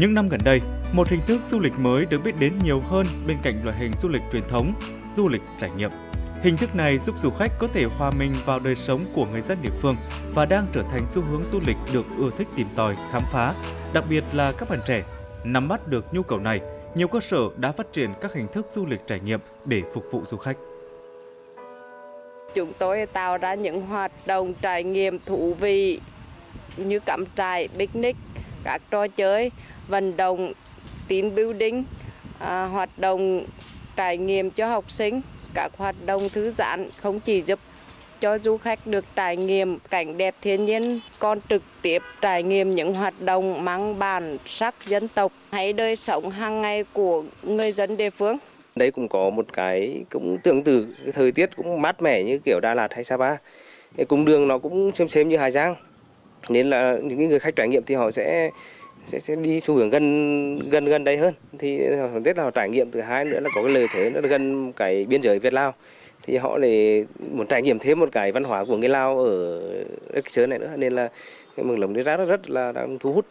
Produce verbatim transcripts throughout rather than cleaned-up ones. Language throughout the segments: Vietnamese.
Những năm gần đây, một hình thức du lịch mới được biết đến nhiều hơn bên cạnh loại hình du lịch truyền thống, du lịch trải nghiệm. Hình thức này giúp du khách có thể hòa mình vào đời sống của người dân địa phương và đang trở thành xu hướng du lịch được ưa thích tìm tòi, khám phá, đặc biệt là các bạn trẻ. Nắm bắt được nhu cầu này, nhiều cơ sở đã phát triển các hình thức du lịch trải nghiệm để phục vụ du khách. Chúng tôi tạo ra những hoạt động trải nghiệm thú vị như cắm trại, picnic, các trò chơi, vận động, team building, à, hoạt động trải nghiệm cho học sinh, các hoạt động thư giãn không chỉ giúp cho du khách được trải nghiệm cảnh đẹp thiên nhiên, còn trực tiếp trải nghiệm những hoạt động mang bản sắc dân tộc hay đời sống hàng ngày của người dân địa phương. Đấy cũng có một cái cũng tương tự, cái thời tiết cũng mát mẻ như kiểu Đà Lạt hay Sapa, cái cung đường nó cũng xem xem như Hà Giang, nên là những người khách trải nghiệm thì họ sẽ sẽ, sẽ đi xu hướng gần gần gần đây hơn, thì tết là họ trải nghiệm. Thứ hai nữa là có cái lợi thế nó gần cái biên giới Việt Lào, thì họ lại muốn trải nghiệm thêm một cái văn hóa của người Lào ở cái xứ này nữa, nên là cái mường lồng rất rất là đang thu hút.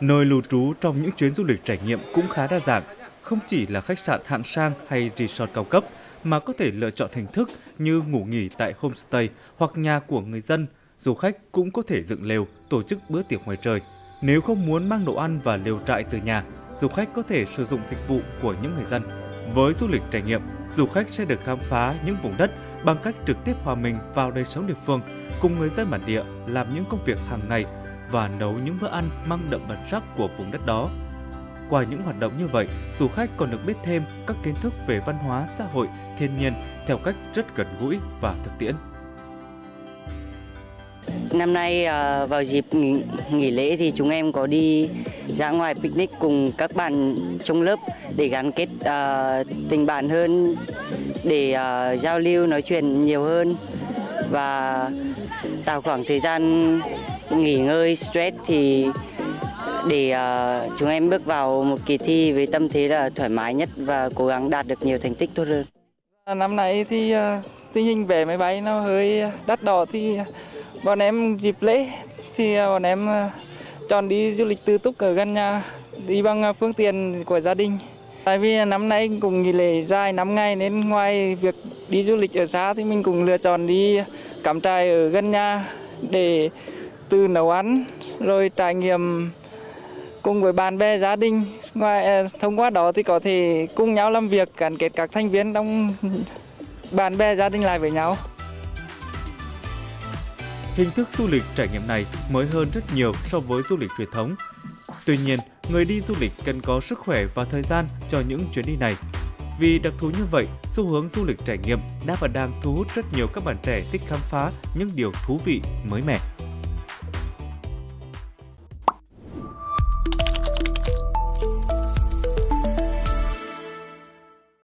Nơi lưu trú trong những chuyến du lịch trải nghiệm cũng khá đa dạng, không chỉ là khách sạn hạng sang hay resort cao cấp mà có thể lựa chọn hình thức như ngủ nghỉ tại homestay hoặc nhà của người dân. Du khách cũng có thể dựng lều, tổ chức bữa tiệc ngoài trời. Nếu không muốn mang đồ ăn và lều trại từ nhà, du khách có thể sử dụng dịch vụ của những người dân. Với du lịch trải nghiệm, du khách sẽ được khám phá những vùng đất bằng cách trực tiếp hòa mình vào đời sống địa phương, cùng người dân bản địa làm những công việc hàng ngày và nấu những bữa ăn mang đậm bản sắc của vùng đất đó. Qua những hoạt động như vậy, du khách còn được biết thêm các kiến thức về văn hóa, xã hội, thiên nhiên theo cách rất gần gũi và thực tiễn. Năm nay vào dịp nghỉ lễ thì chúng em có đi ra ngoài picnic cùng các bạn trong lớp để gắn kết tình bạn hơn, để giao lưu nói chuyện nhiều hơn và tạo khoảng thời gian nghỉ ngơi stress thì để chúng em bước vào một kỳ thi với tâm thế là thoải mái nhất và cố gắng đạt được nhiều thành tích tốt hơn. Năm nay thì tình hình vé máy bay nó hơi đắt đỏ thì bọn em dịp lễ thì bọn em chọn đi du lịch tự túc ở gần nhà, đi bằng phương tiện của gia đình. Tại vì năm nay cũng nghỉ lễ dài năm ngày nên ngoài việc đi du lịch ở xa thì mình cũng lựa chọn đi cắm trại ở gần nhà để tự nấu ăn rồi trải nghiệm cùng với bạn bè gia đình. Ngoài thông qua đó thì có thể cùng nhau làm việc, gắn kết các thành viên trong bạn bè gia đình lại với nhau. Hình thức du lịch trải nghiệm này mới hơn rất nhiều so với du lịch truyền thống. Tuy nhiên, người đi du lịch cần có sức khỏe và thời gian cho những chuyến đi này. Vì đặc thù như vậy, xu hướng du lịch trải nghiệm đã và đang thu hút rất nhiều các bạn trẻ thích khám phá những điều thú vị mới mẻ.